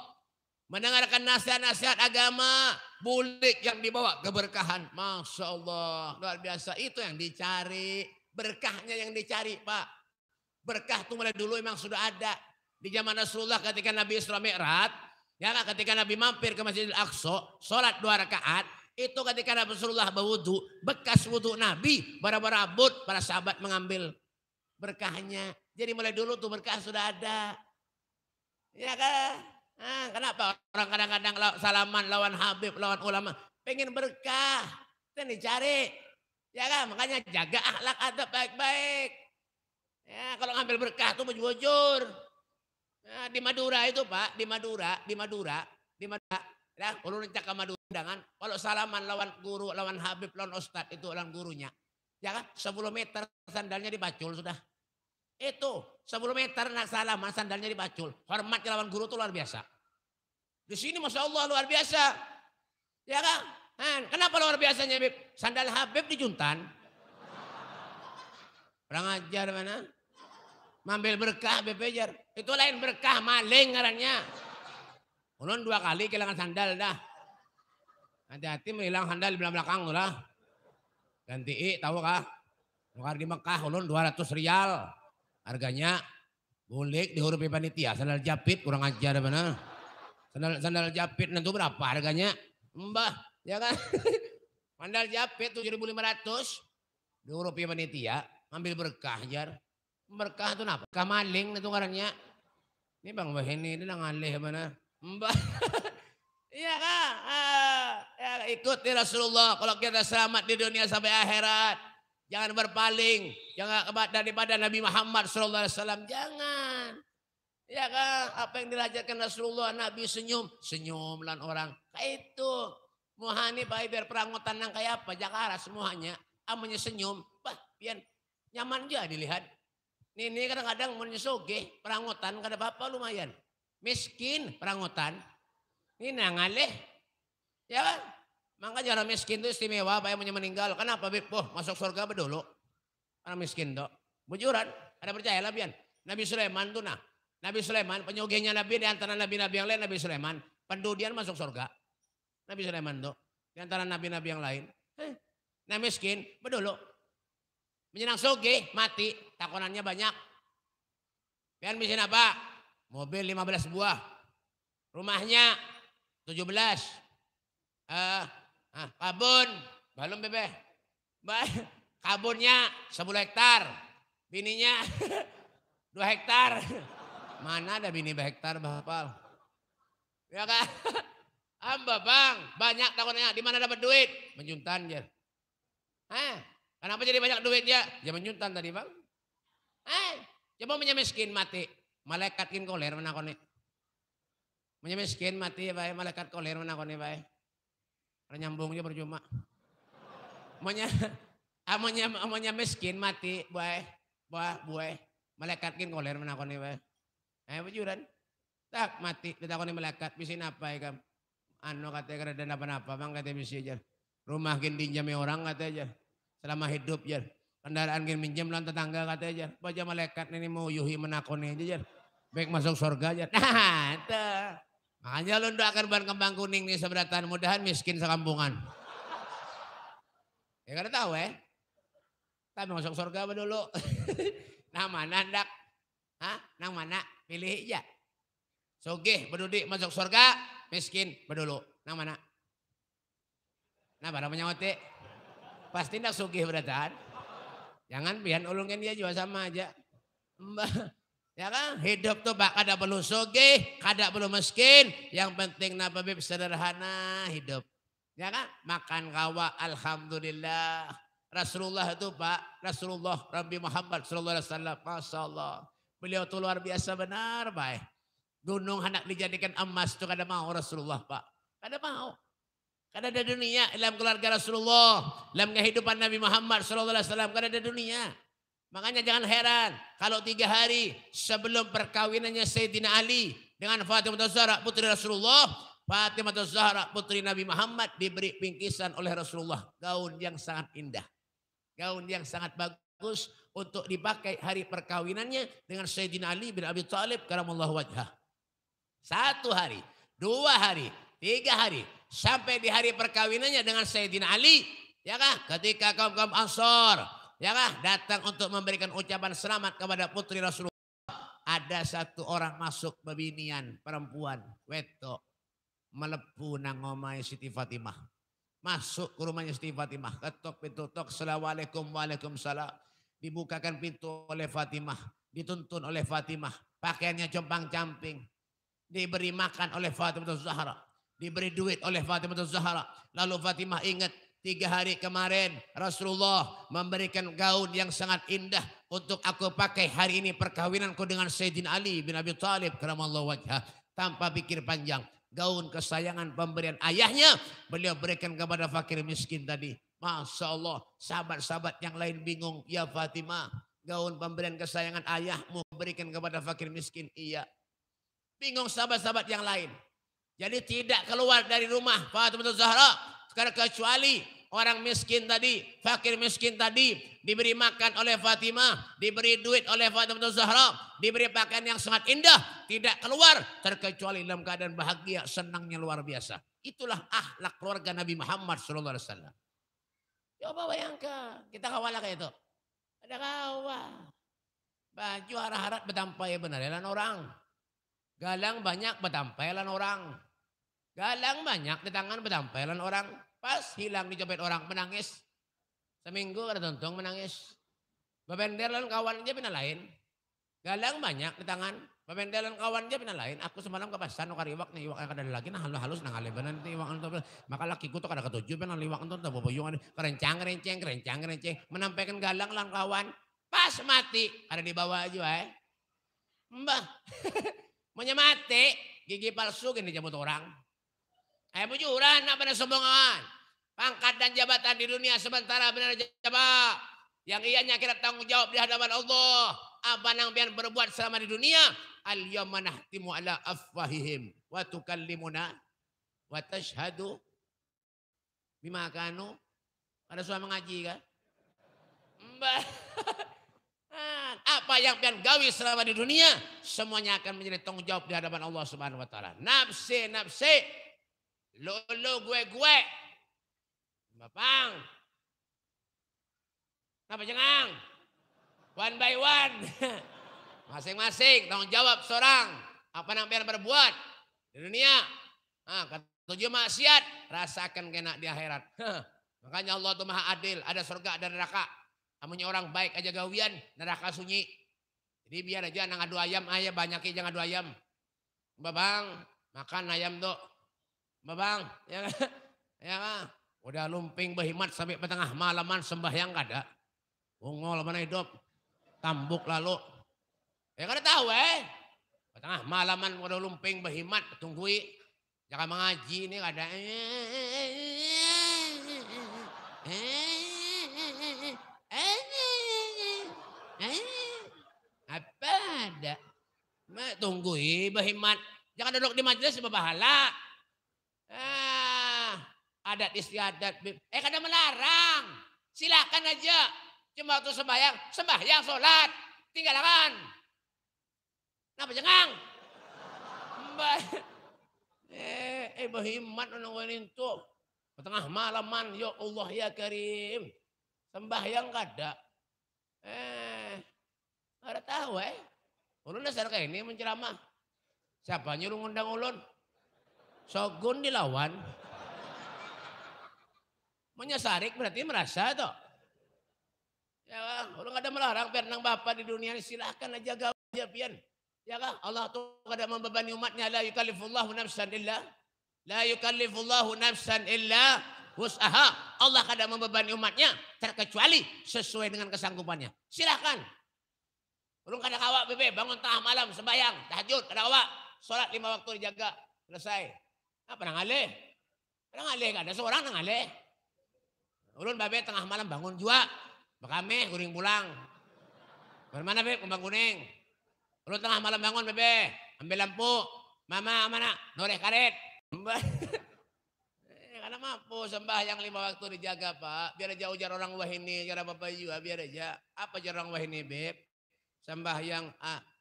mendengarkan nasihat-nasihat agama, bulik yang dibawa keberkahan. Masya Allah, luar biasa. Itu yang dicari, berkahnya yang dicari Pak. Berkah itu mulai dulu memang sudah ada. Di zaman Rasulullah ketika Nabi Isra Mi'raj, ya ketika Nabi mampir ke Masjid Al-Aqsa, sholat 2 rakaat, itu ketika Nabi Rasulullah berwudu, bekas wudu Nabi, bara-bara abud, para sahabat mengambil berkahnya. Jadi mulai dulu tuh berkah sudah ada. Ya kan? Nah, kenapa orang kadang-kadang salaman lawan habib, lawan ulama, pengen berkah, dan dicari. Ya kan? Makanya jaga akhlak adab baik-baik. Ya, kalau ngambil berkah tuh jujur. Nah, di Madura itu Pak, di Madura, ya, kalau rencak ke Madura, dengan kalau salaman lawan guru, lawan habib, lawan ustad itu lawan gurunya, ya kan? 10 meter sandalnya dibacul sudah. Itu 10 meter nak salaman sandalnya dibacul. Hormatnya lawan guru itu luar biasa. Di sini Masya Allah luar biasa, ya kan? Nah, kenapa luar biasanya Bib? Sandal habib dijuntan. Orang ajar mana? Mambil berkah bebejar. Itu lain berkah, maling ngarannya. Ulun 2 kali kehilangan sandal dah. Hati-hati menghilang sandal di belakang tuh lah. Ganti tahu kah? Nukar di Mekah ulun 200 rial harganya. Bulik dihurupi panitia, sandal japit kurang ajar benar. Sandal japit itu berapa harganya? Mbah, ya kan? Sandal japit 7.500 dihurupi panitia, ambil berkah ajar. Berkah itu apa? Kamaling itu karanya. Ini Bang Bahini ini ngalih benar. Mbah. Iya kan? Ya, ikuti Rasulullah kalau kita selamat di dunia sampai akhirat. Jangan berpaling, jangan daripada Nabi Muhammad SAW. Jangan. Ya kan? Apa yang diajarkan Rasulullah, Nabi senyum, senyumlah orang. Kayak itu. Muhani pai biar perangotan nang kayak apa? Jakarta semuanya amunnya senyum, bah pian nyaman aja dilihat. Nini kadang-kadang menyesoge perangotan kada apa-apa lumayan. Miskin perangotan. Ini ngalih, ya kan? Makanya orang miskin itu istimewa, Pak yang meninggal. Kenapa, Bib? Oh, masuk surga bedulu. Orang miskin itu. Bujuran, ada percayalah, Bian. Nabi Sulaiman itu nah. Nabi Sulaiman, penyogenya Nabi di antara Nabi-Nabi yang lain, Nabi Sulaiman. Pendudian masuk surga. Nabi Sulaiman itu. Di antara Nabi-Nabi yang lain. Nah miskin, bedulu. Menyenang soge, mati. Takonannya banyak. Bian miskin apa? Mobil 15 buah. Rumahnya 17, kabun, belum bebeh, kabunnya 10 hektar, bininya 2 hektar, mana ada bini hektar bapak, ya kan, amba bang, banyak takutnya, di mana dapat duit, menjuntan ya, kenapa jadi banyak duitnya, ya menjuntan tadi bang, coba menyemiskin mati, malaikat kinkoler menakoni. Menyemiskin mati ya baik, malaikat koler menakoni baik. Nyambungnya percuma. Amanya miskin mati baik, baik. Malaikat kin koler menakoni baik. Bujuran. Tak mati ditakoni malaikat bisin apa ya? Anu katanya kada napa-napa bang katanya misi aja. Rumah kin pinjami orang katanya aja. Selama hidup aja. Kendaraan kin pinjam lawan tetangga katanya aja. Baca malaikat ini mau yuhi menakoni aja. Baik masuk surga aja. Nah, tak. Makanya lu doakan bahan kembang kuning nih seberatan. Mudahan miskin sekampungan. Ya kada tahu ya. Tapi masuk surga apa dulu? Nah mana ndak? Hah? Nah mana? Pilih aja. Sogeh berdudi masuk surga. Miskin berdulu. Nah mana? Nah barang menyawati. Pasti ndak sogeh beratan. Jangan pian ulungin dia juga sama aja. Mbak. Ya kan? Hidup tuh bak kada perlu sugih, kada perlu miskin. Yang penting napa Bib sederhana hidup. Ya kan? Makan kawa alhamdulillah. Rasulullah itu Pak, Rasulullah Nabi Muhammad sallallahu alaihi wasallam. Masyaallah. Beliau tuh luar biasa benar, baik. Gunung hendak dijadikan emas tuh kada mau Rasulullah, Pak. Kada mau. Kada ada dunia dalam keluarga Rasulullah, dalam kehidupan Nabi Muhammad sallallahu alaihi wasallam kada ada dunia. Makanya jangan heran kalau 3 hari sebelum perkawinannya Sayyidina Ali dengan Fatimah Zahra putri Rasulullah, Fatimah Zahra putri Nabi Muhammad diberi bingkisan oleh Rasulullah gaun yang sangat indah. Gaun yang sangat bagus untuk dipakai hari perkawinannya dengan Sayyidina Ali bin Abi Thalib karamallahu wajhah. 1 hari, 2 hari, 3 hari sampai di hari perkawinannya dengan Sayyidina Ali, ya kan? Ketika kaum-kaum Ansar ya kan? Datang untuk memberikan ucapan selamat kepada putri Rasulullah. Ada 1 orang masuk bebinian perempuan. Wetok. Melepu nang omai Siti Fatimah. Masuk ke rumahnya Siti Fatimah. Ketok pintu tok. Assalamualaikum waalaikumsalam. Dibukakan pintu oleh Fatimah. Dituntun oleh Fatimah. Pakaiannya compang camping. Diberi makan oleh Fatimah Zahra. Diberi duit oleh Fatimah Zahra. Lalu Fatimah ingat. 3 hari kemarin Rasulullah memberikan gaun yang sangat indah untuk aku pakai hari ini perkawinanku dengan Sayyidina Ali bin Abi Thalib karamallahu wajhah. Tanpa pikir panjang. Gaun kesayangan pemberian ayahnya beliau berikan kepada fakir miskin tadi. Masya Allah sahabat-sahabat yang lain bingung. Ya Fatimah gaun pemberian kesayangan ayahmu berikan kepada fakir miskin. Iya. Bingung sahabat-sahabat yang lain. Jadi tidak keluar dari rumah Fatimah Zahra. Sekarang kecuali orang miskin tadi, fakir miskin tadi, diberi makan oleh Fatimah, diberi duit oleh Fatimah Zahra, diberi pakaian yang sangat indah, tidak keluar, terkecuali dalam keadaan bahagia, senangnya luar biasa. Itulah akhlak keluarga Nabi Muhammad SAW. Coba bayangkan, kita kawalah kayak itu. Ada kawah. Baju harap-harap betampai benar elan orang. Galang banyak betampai elan orang. Galang banyak di tangan betampai elan orang. Pas hilang dicopet orang menangis. Seminggu kada tuntung menangis. Bebender lan kawan aja pina lain. Galang banyak di tangan. Bebender lan kawan aja pina lain. Aku semalam ke pasan nukar iwak nih. Iwak yang kada lagi nah halus nang alebanan nanti iwak nonton. Maka lakiku tuh kada ketujuh pina iwak nonton. Boboyongan kerencang. Menampaikan galang lan kawan. Pas mati. Ada di bawah aja eh. Mbah. Maunya mati. Gigi palsu gini jemput orang. Ayo bujuran apa nih sombongan. Pangkat dan jabatan di dunia sementara benar jawab. Yang ianya kira tanggung jawab di hadapan Allah. Apa yang biar berbuat selama di dunia? Al-yawma nahtimu ala afwahihim wa tukallimuna wa tashhadu bima kanu. Ada suami ngaji kan? Mbak. Apa yang biar gawi selama di dunia? Semuanya akan menjadi tanggung jawab di hadapan Allah Subhanahu wa taala. Nafsi. Lo gue. Bapang. Napa jengang? One by one, masing-masing tanggung jawab seorang. Apa yang biar berbuat di dunia? Ketujuh maksiat rasakan kena di akhirat. Makanya Allah itu maha adil, ada surga dan neraka. Amunnya orang baik aja gawian, neraka sunyi. Jadi biar aja nang adu ayam, ayah banyaki jangan adu ayam. Babang makan ayam tuh, babang ya kan? Ya kan? Udah lumping berhimat sampai petengah malaman sembahyang kada. Ungol mana hidup. Tambuk lalu. Ya kada tahu Tengah malaman kada lumping berhimat tunggui. Jangan mengaji ini kada. Apa ada? Tunggui berhimat. Jangan duduk di majelis berbahala. Adat istiadat. Kada melarang. Silakan aja. Cuma waktu sembahyang, sholat, tinggalkan. Napa jengang? Mbak. Berhimat orang itu. Tengah malaman, ya Allah ya Karim. Sembahyang kada. Ada tahu Ulun dasar kayak ini menceramah. Siapa nyuruh ngundang ulun? Sogun dilawan. Menyesarik berarti merasa toh. Ya, orang kada melarang biar nang bapa di dunia ini silakan aja gawe aja pian. Ya kan? Allah tuh kada membebani umatnya la yukallifullahu nafsan illa wus'aha. Allah kada membebani umatnya terkecuali sesuai dengan kesanggupannya. Silakan. Orang kada kawa bebe bangun tengah malam sembahyang tahajud kada kawa. Salat 5 waktu dijaga. Selesai. Apa nang alih? Nang alih kada seorang nang alih. Ulun babe tengah malam bangun jua. Bakame kuring pulang. Mana Beb? Kembang kuning. Lu tengah malam bangun Bebe. Ambil lampu. Mama mana? Noreh karet. Karena mampu sembahyang 5 waktu dijaga Pak. Biar aja ujar orang wahini. Biar apa juga biar aja. Apa aja orang wahini Beb? Sembahyang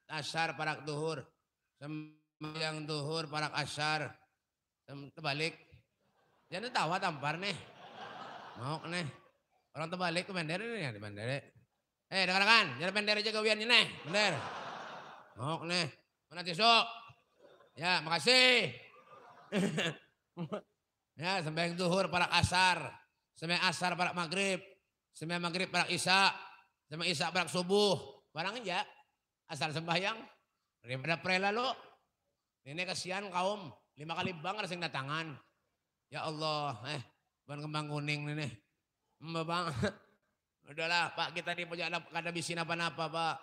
asar parak duhur. Sembahyang duhur parak asar. Terbalik. Jangan tawa tampar nih. Mau nih. Orang terbalik ke bandera nih ya, di bandera. Dengarkan, jadi bandera aja gawiannya nih, bener. Ngok nih, mana besok? Ya, makasih. Ya, sembahyang zuhur para asar, sembahyang asar para maghrib, sembahyang maghrib para isya, sembahyang isya para subuh. Barang aja, asal sembahyang. Daripada prela lo, ini kasihan kaum 5 kali bangar sing datangan. Ya Allah, ban kembang kuning nih. Mbak Bang, udahlah Pak, kita ini punya kada bisin apa-apa Pak.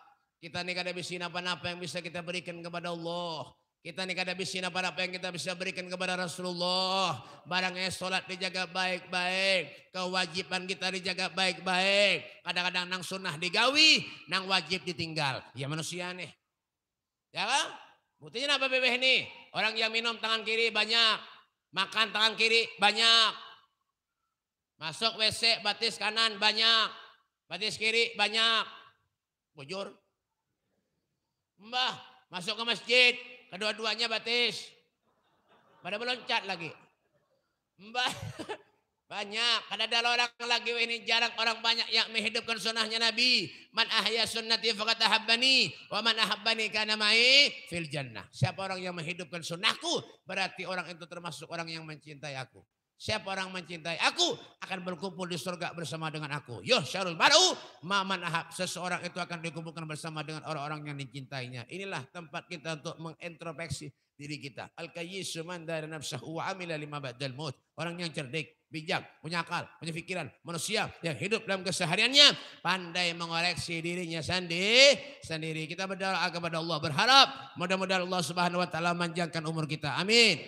Kita ini kada bisin apa-apa yang bisa kita berikan kepada Allah. Kita ini kada bisin apa-apa yang kita bisa berikan kepada Rasulullah. Barangnya sholat dijaga baik-baik. Kewajiban kita dijaga baik-baik. Kadang-kadang nang sunnah digawi, nang wajib ditinggal. Ya manusia nih. Ya kan? Buktinya apa bebeh ini? Orang yang minum tangan kiri banyak. Makan tangan kiri banyak. Masuk WC batis kanan banyak, batis kiri banyak. Bujur. Mbah, masuk ke masjid, kedua-duanya batis. Pada meloncat lagi. Mbah, Banyak, kadang-kadang orang lagi ini jarang orang banyak yang menghidupkan sunnahnya Nabi. Man ahya sunnati faqad ahabbani wa man ahabbani kana ma'i fil jannah. Siapa orang yang menghidupkan sunnahku, berarti orang itu termasuk orang yang mencintai aku. Siapa orang mencintai aku akan berkumpul di surga bersama dengan aku. Yuhsyarul mar'u ma'a man ahab. Seseorang itu akan dikumpulkan bersama dengan orang-orang yang dicintainya. Inilah tempat kita untuk mengintrospeksi diri kita. Al-kayyisu man dara nafsahu wa 'amila lima ba'dal maut. Orang yang cerdik, bijak, punya akal, punya pikiran, manusia yang hidup dalam kesehariannya, pandai mengoreksi dirinya sendiri. Kita berdoa kepada Allah, berharap mudah-mudahan Allah Subhanahu wa taala panjangkan umur kita. Amin.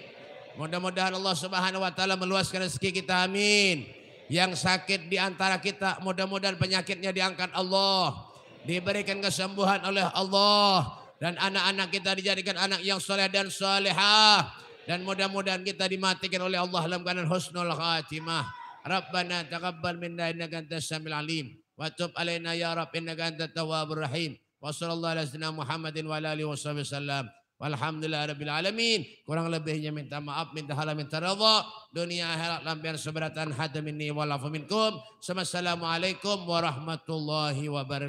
Mudah-mudahan Allah Subhanahu wa taala meluaskan rezeki kita. Amin. Yang sakit di antara kita, mudah-mudahan penyakitnya diangkat Allah, diberikan kesembuhan oleh Allah, dan anak-anak kita dijadikan anak yang soleh dan solehah. Dan mudah-mudahan kita dimatikan oleh Allah dalam keadaan husnul khatimah. Rabbana taqabbal minna innaka antas samiul alim wa tub alaina ya rabb innaka antat tawwabur rahim. Wa sallallahu ala sayyidina Muhammadin wa ala alihi washabihi wasallam. Walhamdulillahirabbil alamin. Kurang lebihnya minta maaf, minta halal, minta ridha. Dunia akhirat lampian seberatan hadaminni wal afu minkum. Assalamualaikum warahmatullahi wabarakatuh.